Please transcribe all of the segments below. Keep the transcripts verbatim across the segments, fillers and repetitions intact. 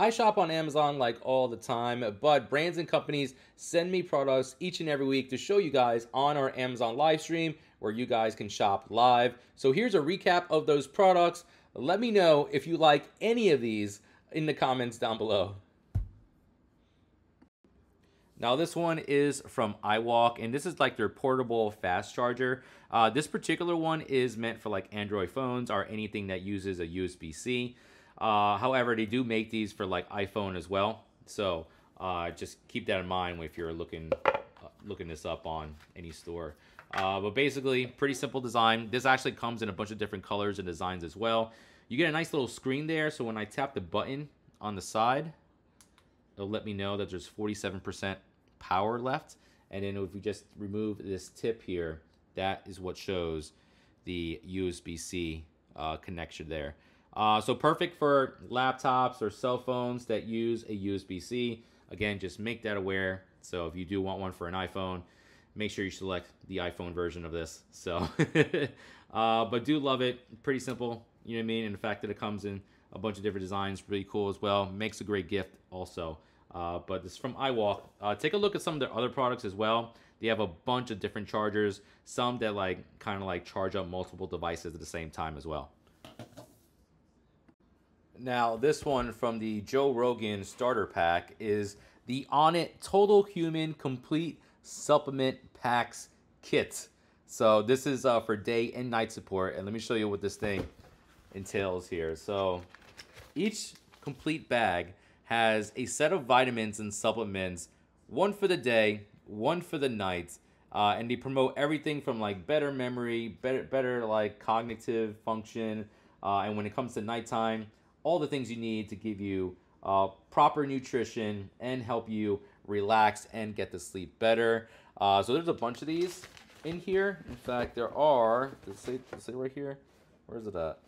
I shop on Amazon like all the time, but brands and companies send me products each and every week to show you guys on our Amazon live stream where you guys can shop live. So here's a recap of those products. Let me know if you like any of these in the comments down below. Now this one is from iWalk, and this is like their portable fast charger. Uh, this particular one is meant for like Android phones or anything that uses a U S B C. Uh, however, they do make these for like iPhone as well. So uh, just keep that in mind if you're looking, uh, looking this up on any store. Uh, but basically, pretty simple design. This actually comes in a bunch of different colors and designs as well. You get a nice little screen there. So when I tap the button on the side, it'll let me know that there's forty-seven percent power left, and then if we just remove this tip here, that is what shows the U S B C uh, connection there. Uh, so perfect for laptops or cell phones that use a U S B C. Again, just make that aware. So if you do want one for an iPhone, make sure you select the iPhone version of this. So uh, but do love it. Pretty simple, you know what I mean, and the fact that it comes in a bunch of different designs, really cool as well. Makes a great gift also. Uh, but this is from iWalk. Uh, take a look at some of their other products as well. They have a bunch of different chargers, some that like kind of like charge up multiple devices at the same time as well. Now this one from the Joe Rogan starter pack is the Onnit Total Human Complete Supplement Packs Kit. So this is uh, for day and night support, and let me show you what this thing entails here. So each complete bag has a set of vitamins and supplements, one for the day, one for the night, uh, and they promote everything from like better memory, better, better like cognitive function, uh, and when it comes to nighttime, all the things you need to give you uh, proper nutrition and help you relax and get to sleep better. Uh, so there's a bunch of these in here. In fact, there are, does it say, does it say right here? Where is it at?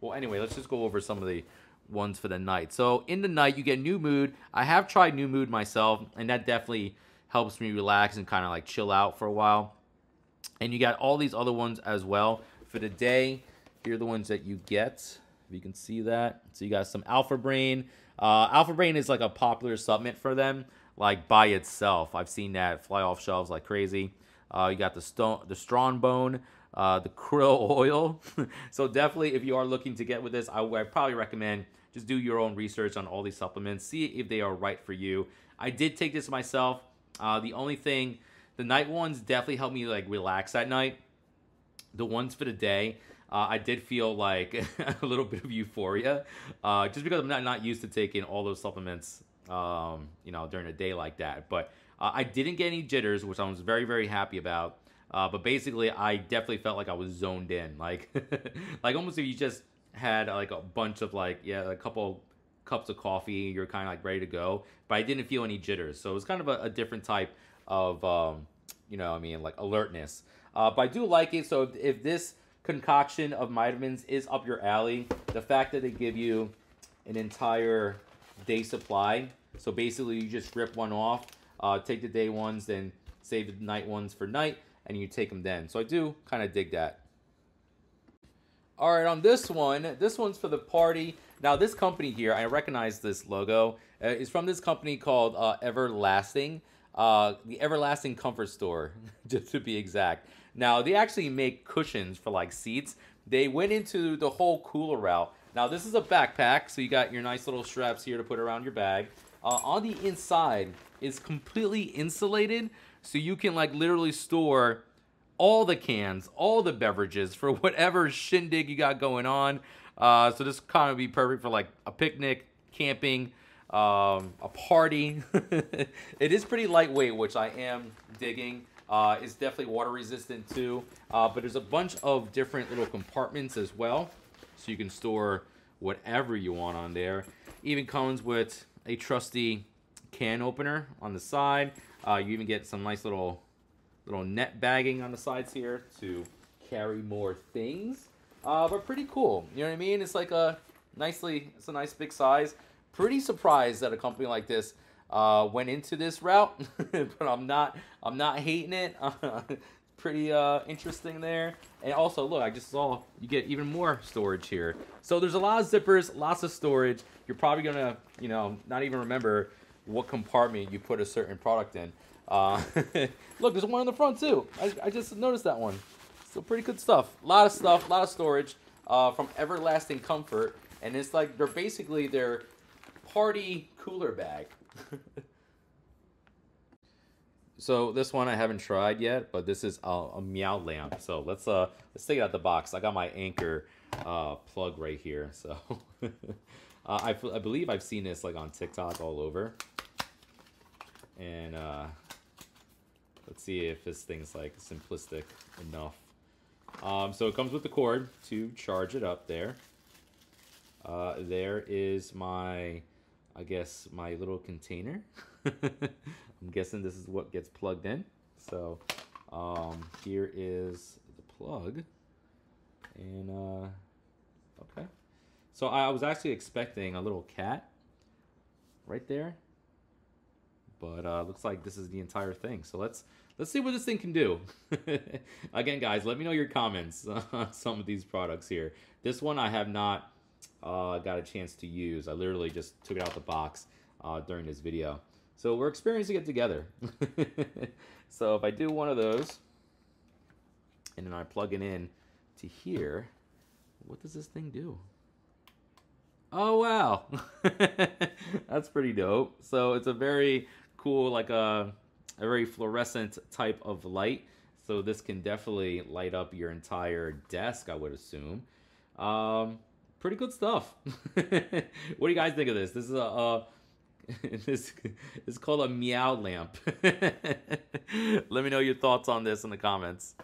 Well, anyway, let's just go over some of the ones for the night. So in the night, you get New Mood. I have tried New Mood myself, and that definitely helps me relax and kind of like chill out for a while. And you got all these other ones as well. For the day, here are the ones that you get, if you can see that. So you got some Alpha Brain. Uh, Alpha Brain is like a popular supplement for them, like by itself. I've seen that fly off shelves like crazy. Uh, you got the stone, the strong bone, uh, the krill oil. So definitely, if you are looking to get with this, I would probably recommend just do your own research on all these supplements, see if they are right for you. I did take this myself. Uh, the only thing, the night ones definitely help me like relax at night. The ones for the day, uh, I did feel like a little bit of euphoria, uh, just because I'm not not used to taking all those supplements, um, you know, during a day like that, but. Uh, I didn't get any jitters, which I was very, very happy about. Uh, but basically, I definitely felt like I was zoned in, like, like almost if you just had like a bunch of like, yeah, a couple cups of coffee, you're kind of like ready to go. But I didn't feel any jitters, so it was kind of a, a different type of, um, you know, what I mean, like alertness. Uh, but I do like it. So if, if this concoction of vitamins is up your alley, the fact that they give you an entire day supply, so basically you just rip one off. Uh, take the day ones, then save the night ones for night, and you take them then. So I do kind of dig that. All right, on this one, this one's for the party. Now, this company here, I recognize this logo, uh, is from this company called uh, Everlasting, uh, the Everlasting Comfort Store, just to be exact. Now, they actually make cushions for like seats. They went into the whole cooler route. Now, this is a backpack, so you got your nice little straps here to put around your bag. Uh, on the inside is completely insulated, so you can like literally store all the cans, all the beverages for whatever shindig you got going on. Uh, so this kind of be perfect for like a picnic, camping, um, a party. It is pretty lightweight, which I am digging. Uh, it's definitely water resistant too, uh, but there's a bunch of different little compartments as well, so you can store whatever you want on there. Even comes with a trusty can opener on the side. Uh, you even get some nice little little net bagging on the sides here to carry more things. Uh, but pretty cool, you know what I mean? It's like a nicely, it's a nice big size. Pretty surprised that a company like this uh, went into this route, but I'm not, I'm not hating it. pretty uh, interesting there. And also, look, I just saw you get even more storage here. So there's a lot of zippers, lots of storage. You're probably gonna, you know, not even remember what compartment you put a certain product in. Uh, look, there's one on the front too. I, I just noticed that one. So pretty good stuff. A lot of stuff, a lot of storage uh, from Everlasting Comfort. And it's like, they're basically their party cooler bag. So this one I haven't tried yet, but this is a, a meow lamp. So let's uh let's take it out the box. I got my Anchor uh, plug right here. So uh, I, I believe I've seen this like on TikTok all over. And uh, let's see if this thing's like simplistic enough. Um, so it comes with the cord to charge it up there. Uh, there is my, I guess, my little container. I'm guessing this is what gets plugged in. So um, here is the plug. And uh, okay. So I was actually expecting a little cat right there. But uh, looks like this is the entire thing. So let's let's see what this thing can do. Again, guys, let me know your comments on some of these products here. This one I have not uh, got a chance to use. I literally just took it out the box uh, during this video. So we're experiencing it together. So if I do one of those, and then I plug it in to here, what does this thing do? Oh, wow. That's pretty dope. So it's a very cool, like a, a very fluorescent type of light. So this can definitely light up your entire desk, I would assume. Um, pretty good stuff. What do you guys think of this? This is a... a this is called a meow lamp. Let me know your thoughts on this in the comments.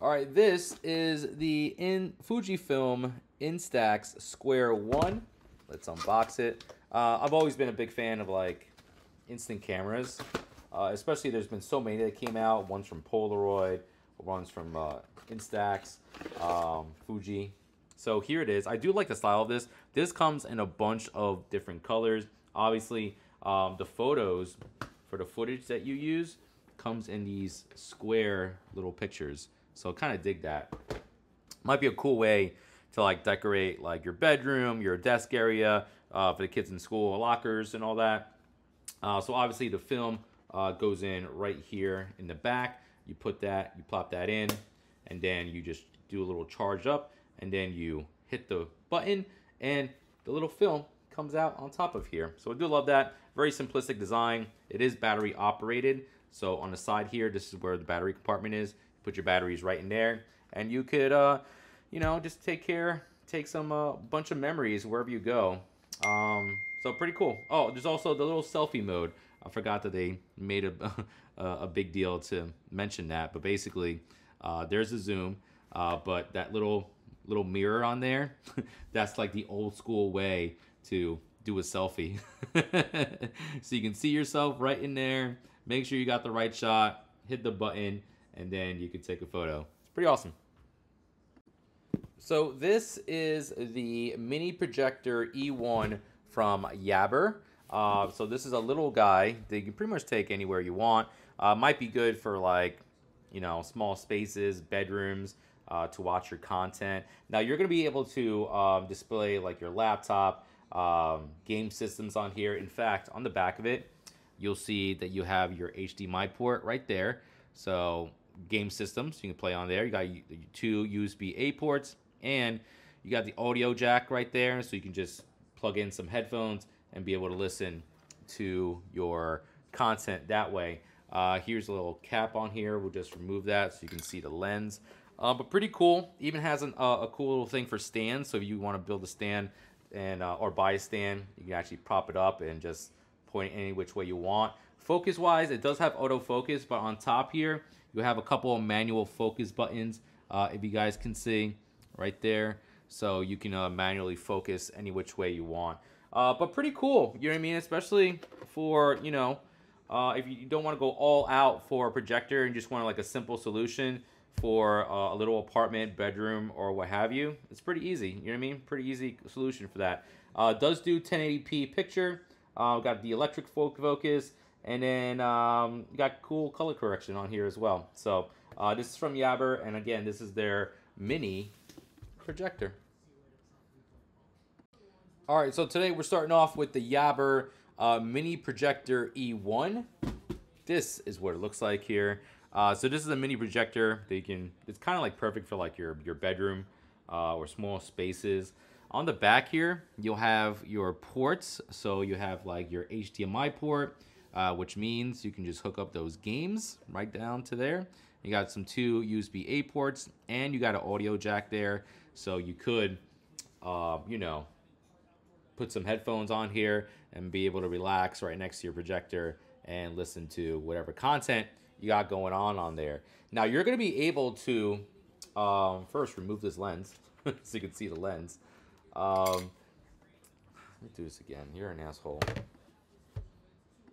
All right, this is the in Fujifilm Instax Square one. Let's unbox it. Uh, I've always been a big fan of like instant cameras, uh, especially there's been so many that came out. One's from Polaroid, one's from uh, Instax, um, Fuji. So here it is. I do like the style of this. This comes in a bunch of different colors. Obviously, um, the photos for the footage that you use comes in these square little pictures. So I kind of dig that. Might be a cool way to like decorate like your bedroom, your desk area, uh, for the kids in school, lockers and all that. Uh, so obviously the film uh, goes in right here in the back. You put that, you plop that in, and then you just do a little charge up. And then you hit the button and the little film comes out on top of here. So I do love that. Very simplistic design. It is battery operated. So on the side here, this is where the battery compartment is. Put your batteries right in there. And you could, uh, you know, just take care, take some uh, bunch of memories wherever you go. Um, so pretty cool. Oh, there's also the little selfie mode. I forgot that they made a, a big deal to mention that. But basically, uh, there's the zoom. Uh, but that little... little mirror on there. That's like the old school way to do a selfie. So you can see yourself right in there. Make sure you got the right shot, hit the button, and then you can take a photo. It's pretty awesome. So this is the mini projector E one from Yaber. Uh, so this is a little guy that you can pretty much take anywhere you want. Uh, might be good for like, you know, small spaces, bedrooms, Uh, to watch your content. Now you're gonna be able to um, display like your laptop, um, game systems on here. In fact, on the back of it, you'll see that you have your H D M I port right there. So game systems, you can play on there. You got two U S B A ports and you got the audio jack right there. So you can just plug in some headphones and be able to listen to your content that way. Uh, here's a little cap on here. We'll just remove that so you can see the lens. Uh, but pretty cool. Even has an, uh, a cool little thing for stands. So if you want to build a stand and uh, or buy a stand, you can actually prop it up and just point it any which way you want. Focus-wise, it does have autofocus, but on top here, you have a couple of manual focus buttons, uh, if you guys can see right there. So you can uh, manually focus any which way you want. Uh, but pretty cool, you know what I mean? Especially for, you know, uh, if you don't want to go all out for a projector and just want like a simple solution, for a little apartment, bedroom, or what have you. It's pretty easy, you know what I mean? Pretty easy solution for that. Uh, does do ten eighty p picture. Uh, got the electric focus And then um, you got cool color correction on here as well. So uh, this is from Yaber, and again, this is their mini projector. All right, so today we're starting off with the Yaber uh, Mini Projector E one. This is what it looks like here. Uh, so this is a mini projector that you can, it's kind of like perfect for like your, your bedroom uh, or small spaces. On the back here, you'll have your ports. So you have like your H D M I port, uh, which means you can just hook up those games right down to there. You got some two U S B A ports, and you got an audio jack there. So you could, uh, you know, put some headphones on here and be able to relax right next to your projector and listen to whatever content you got going on on there. Now you're gonna be able to, um, first remove this lens so you can see the lens. Um, let me do this again, you're an asshole.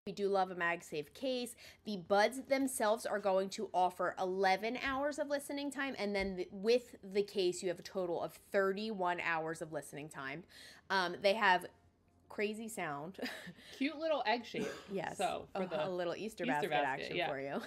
We do love a MagSafe case. The buds themselves are going to offer eleven hours of listening time, and then the, with the case, you have a total of thirty-one hours of listening time. Um, they have crazy sound. Cute little egg shape. Yes. So for a, the a little Easter, Easter basket, basket action yeah. for you.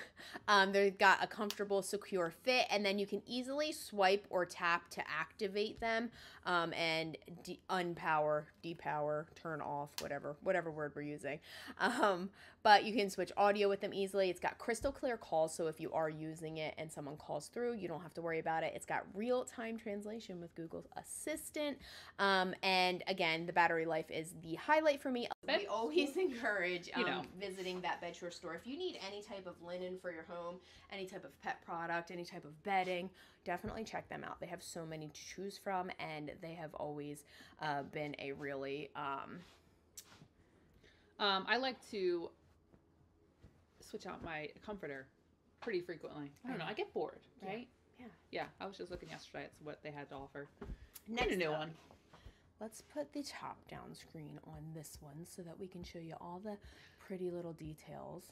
Um, they've got a comfortable, secure fit, and then you can easily swipe or tap to activate them um, and de unpower, depower, turn off, whatever, whatever word we're using. Um, but you can switch audio with them easily. It's got crystal clear calls, so if you are using it and someone calls through, you don't have to worry about it. It's got real-time translation with Google's Assistant, um, and again, the battery life is the highlight for me. We always encourage um, you know. visiting that bed shore store. If you need any type of linen for your home, any type of pet product, any type of bedding, definitely check them out. They have so many to choose from, and they have always uh, been a really... Um... Um, I like to switch out my comforter pretty frequently. I don't know. I get bored, right? Yeah. Yeah. yeah I was just looking yesterday at what they had to offer. Next a new up. one. Let's put the top-down screen on this one so that we can show you all the pretty little details.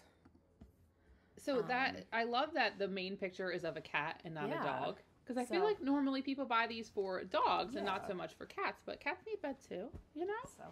So um, that I love that the main picture is of a cat and not yeah. a dog. Because I so, feel like normally people buy these for dogs yeah. and not so much for cats. But cats need bed too, you know? So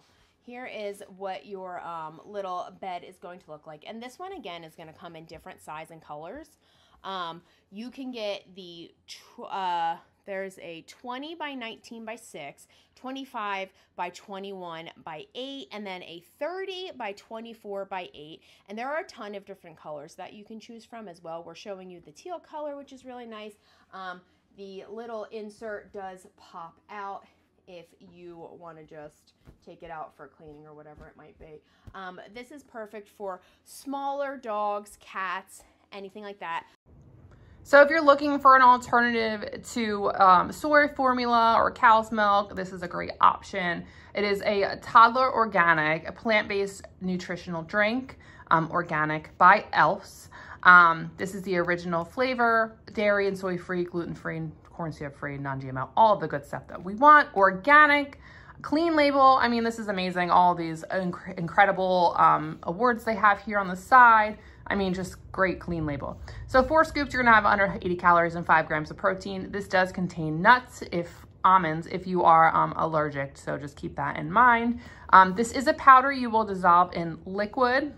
here is what your um, little bed is going to look like. And this one, again, is going to come in different size and colors. Um, you can get the... Tr uh, There's a twenty by nineteen by six, twenty-five by twenty-one by eight, and then a thirty by twenty-four by eight. And there are a ton of different colors that you can choose from as well. We're showing you the teal color, which is really nice. Um, the little insert does pop out if you want to just take it out for cleaning or whatever it might be. Um, this is perfect for smaller dogs, cats, anything like that. So if you're looking for an alternative to um, soy formula or cow's milk, this is a great option. It is a toddler organic, a plant-based nutritional drink, um, organic by Elf's. Um, this is the original flavor, dairy and soy-free, gluten-free, corn syrup-free, non-G M O, all the good stuff that we want. Organic, clean label. I mean, this is amazing. All these inc incredible um, awards they have here on the side. I mean, just great clean label. So four scoops, you're gonna have under eighty calories and five grams of protein. This does contain nuts, if almonds, if you are um, allergic. So just keep that in mind. Um, this is a powder you will dissolve in liquid.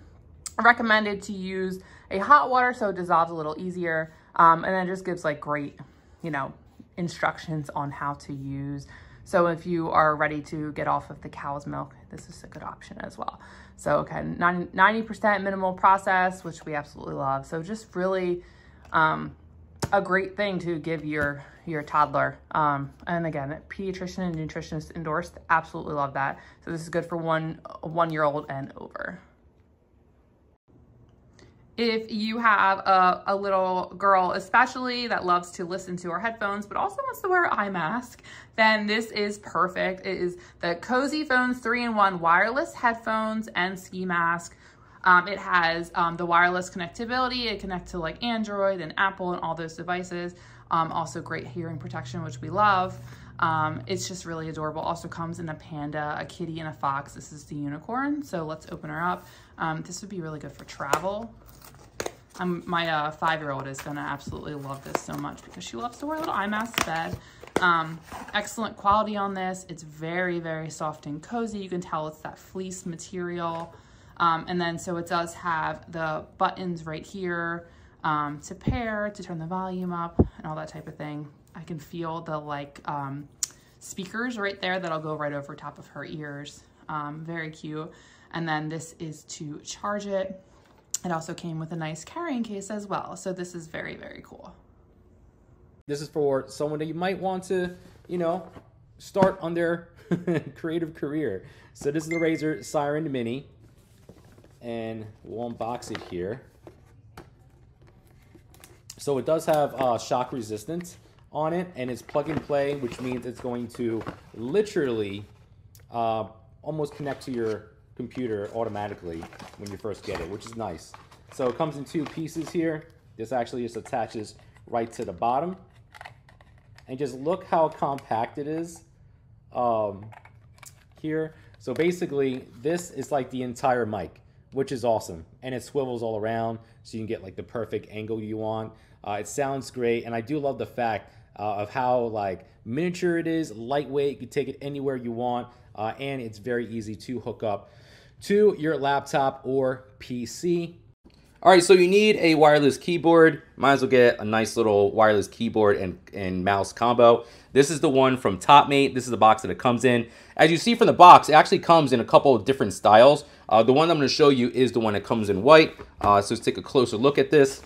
Recommended to use a hot water so it dissolves a little easier. Um, and then it just gives like great, you know, instructions on how to use. So if you are ready to get off of the cow's milk, this is a good option as well. So okay, ninety percent minimal process, which we absolutely love. So just really um, a great thing to give your, your toddler. Um, and again, a pediatrician and nutritionist endorsed, absolutely love that. So this is good for one, one year old and over. If you have a, a little girl, especially that loves to listen to our headphones, but also wants to wear an eye mask, then this is perfect. It is the Cozy Phones three in one wireless headphones and ski mask. Um, it has um, the wireless connectivity. It connects to like Android and Apple and all those devices. Um, also great hearing protection, which we love. Um, it's just really adorable. Also comes in a panda, a kitty, and a fox. This is the unicorn. So let's open her up. Um, this would be really good for travel. Um, my uh, five-year-old is going to absolutely love this so much because she loves to wear a little eye mask to bed. Um, excellent quality on this. It's very, very soft and cozy. You can tell it's that fleece material. Um, and then so it does have the buttons right here um, to pair, to turn the volume up and all that type of thing. I can feel the like um, speakers right there that'll go right over top of her ears. Um, very cute. And then this is to charge it. It also came with a nice carrying case as well. So this is very, very cool. This is for someone that you might want to, you know, start on their creative career. So this is the Razer Siren Mini. And we'll unbox it here. So it does have uh, shock resistance on it, and it's plug and play, which means it's going to literally uh, almost connect to your computer automatically when you first get it, which is nice. So it comes in two pieces here. This actually just attaches right to the bottom. And just look how compact it is um, here. So basically, this is like the entire mic, which is awesome. And it swivels all around, so you can get like the perfect angle you want. Uh, it sounds great, and I do love the fact uh, of how like miniature it is, lightweight, you can take it anywhere you want, uh, and it's very easy to hook up to your laptop or P C. All right, so you need a wireless keyboard. Might as well get a nice little wireless keyboard and, and mouse combo. This is the one from Topmate. This is the box that it comes in. As you see from the box, it actually comes in a couple of different styles. Uh, the one I'm gonna show you is the one that comes in white. Uh, so let's take a closer look at this.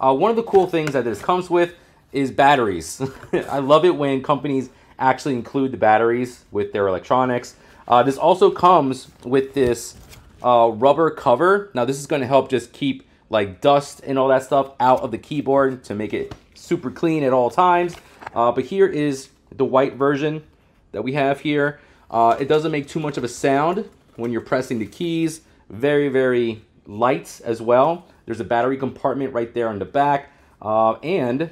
Uh, one of the cool things that this comes with is batteries. I love it when companies actually include the batteries with their electronics. Uh, this also comes with this Uh, rubber cover. Now this is going to help just keep like dust and all that stuff out of the keyboard to make it super clean at all times. Uh, but here is the white version that we have here. Uh, it doesn't make too much of a sound when you're pressing the keys. Very, very light as well. There's a battery compartment right there on the back. Uh, and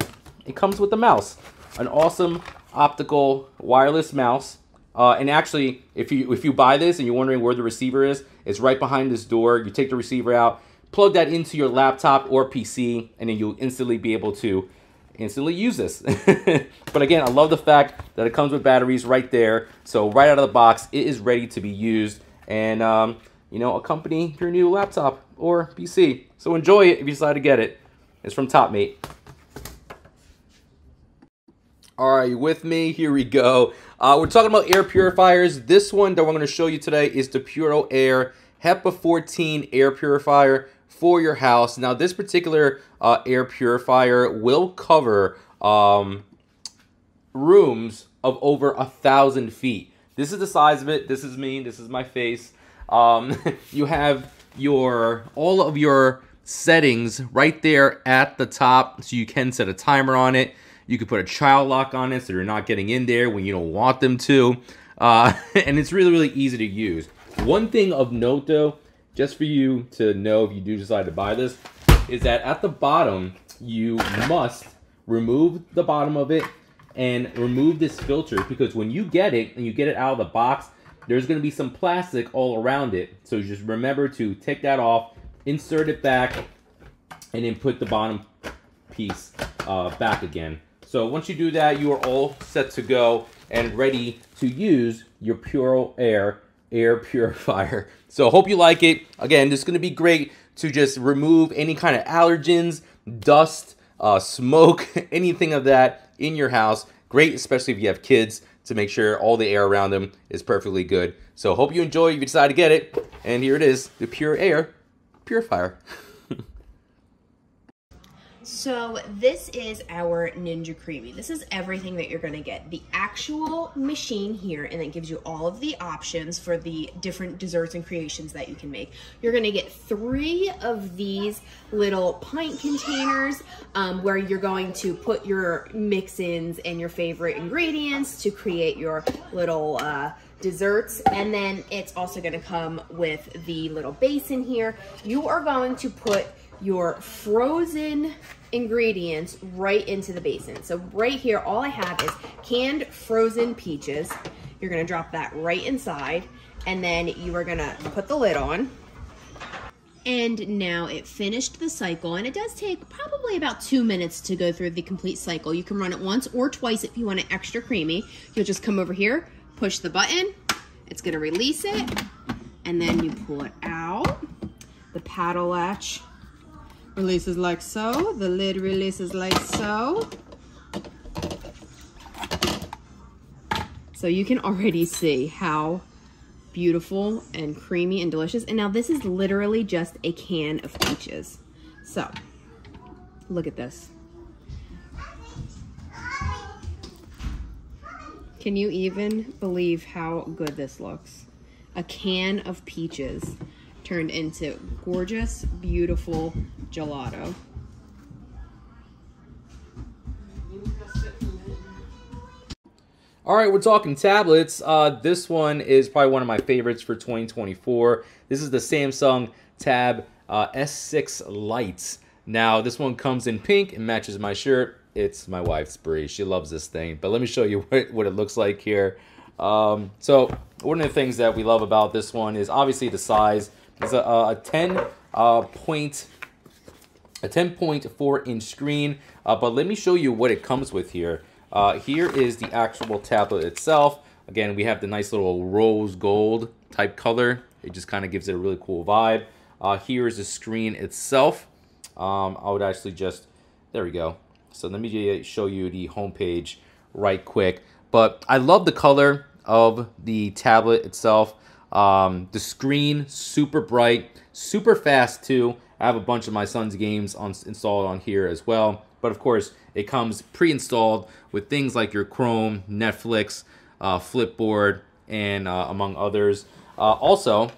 it comes with the mouse. An awesome optical wireless mouse. Uh, and actually, if you if you buy this and you're wondering where the receiver is, it's right behind this door. You take the receiver out, plug that into your laptop or P C, and then you'll instantly be able to instantly use this. But again, I love the fact that it comes with batteries right there. So right out of the box, it is ready to be used and, um, you know, accompany your new laptop or P C. So enjoy it if you decide to get it. It's from Topmate. All right, with me, here we go. Uh, we're talking about air purifiers. This one that we're going to show you today is the Puro Air HEPA fourteen air purifier for your house. Now, this particular uh, air purifier will cover um, rooms of over a thousand feet. This is the size of it. This is me. This is my face. Um, you have your all of your settings right there at the top, so you can set a timer on it. You could put a child lock on it so you're not getting in there when you don't want them to. Uh, and it's really, really easy to use. One thing of note, though, just for you to know if you do decide to buy this, is that at the bottom, you must remove the bottom of it and remove this filter, because when you get it and you get it out of the box, there's going to be some plastic all around it. So just remember to take that off, insert it back, and then put the bottom piece uh, back again. So once you do that, you are all set to go and ready to use your Puro Air air purifier. So hope you like it. Again, this is going to be great to just remove any kind of allergens, dust, uh, smoke, anything of that in your house. Great, especially if you have kids, to make sure all the air around them is perfectly good. So hope you enjoy if you decide to get it. And here it is, the Puro Air purifier. So this is our Ninja Creami. This is everything that you're gonna get. The actual machine here, and it gives you all of the options for the different desserts and creations that you can make. You're gonna get three of these little pint containers um, where you're going to put your mix-ins and your favorite ingredients to create your little uh, desserts. And then it's also gonna come with the little basin here. You are going to put your frozen ingredients right into the basin. So right here, all I have is canned frozen peaches. You're gonna drop that right inside, and then you are gonna put the lid on. And now it finished the cycle, and it does take probably about two minutes to go through the complete cycle. You can run it once or twice if you want it extra creamy. You'll just come over here, push the button, it's gonna release it, and then you pull it out. The paddle latch releases like so. The lid releases like so. So you can already see how beautiful and creamy and delicious. And now this is literally just a can of peaches. So look at this. Can you even believe how good this looks? A can of peaches turned into gorgeous, beautiful gelato. All right, we're talking tablets. Uh, this one is probably one of my favorites for twenty twenty-four. This is the Samsung Tab uh, S six Lite. Now, this one comes in pink and matches my shirt. It's my wife's Bree. She loves this thing. But let me show you what, what it looks like here. Um, so one of the things that we love about this one is obviously the size. It's a, a ten point four inch screen. Uh, but let me show you what it comes with here. Uh, here is the actual tablet itself. Again, we have the nice little rose gold type color. It just kind of gives it a really cool vibe. Uh, here is the screen itself. Um, I would actually just, there we go. So let me show you the homepage right quick. But I love the color of the tablet itself. Um, the screen, super bright, super fast too. I have a bunch of my son's games on, installed on here as well. But of course, it comes pre-installed with things like your Chrome, Netflix, uh, Flipboard, and uh, among others. Uh, also,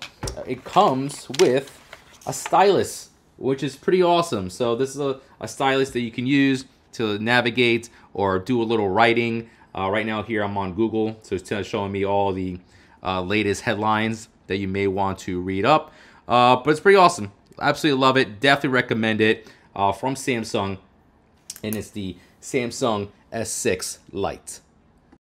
it comes with a stylus, which is pretty awesome. So this is a, a stylus that you can use to navigate or do a little writing. Uh, right now here I'm on Google, so it's showing me all the uh, latest headlines that you may want to read up. Uh, but it's pretty awesome. Absolutely love it. Definitely recommend it uh, from Samsung. And it's the Samsung S six Lite.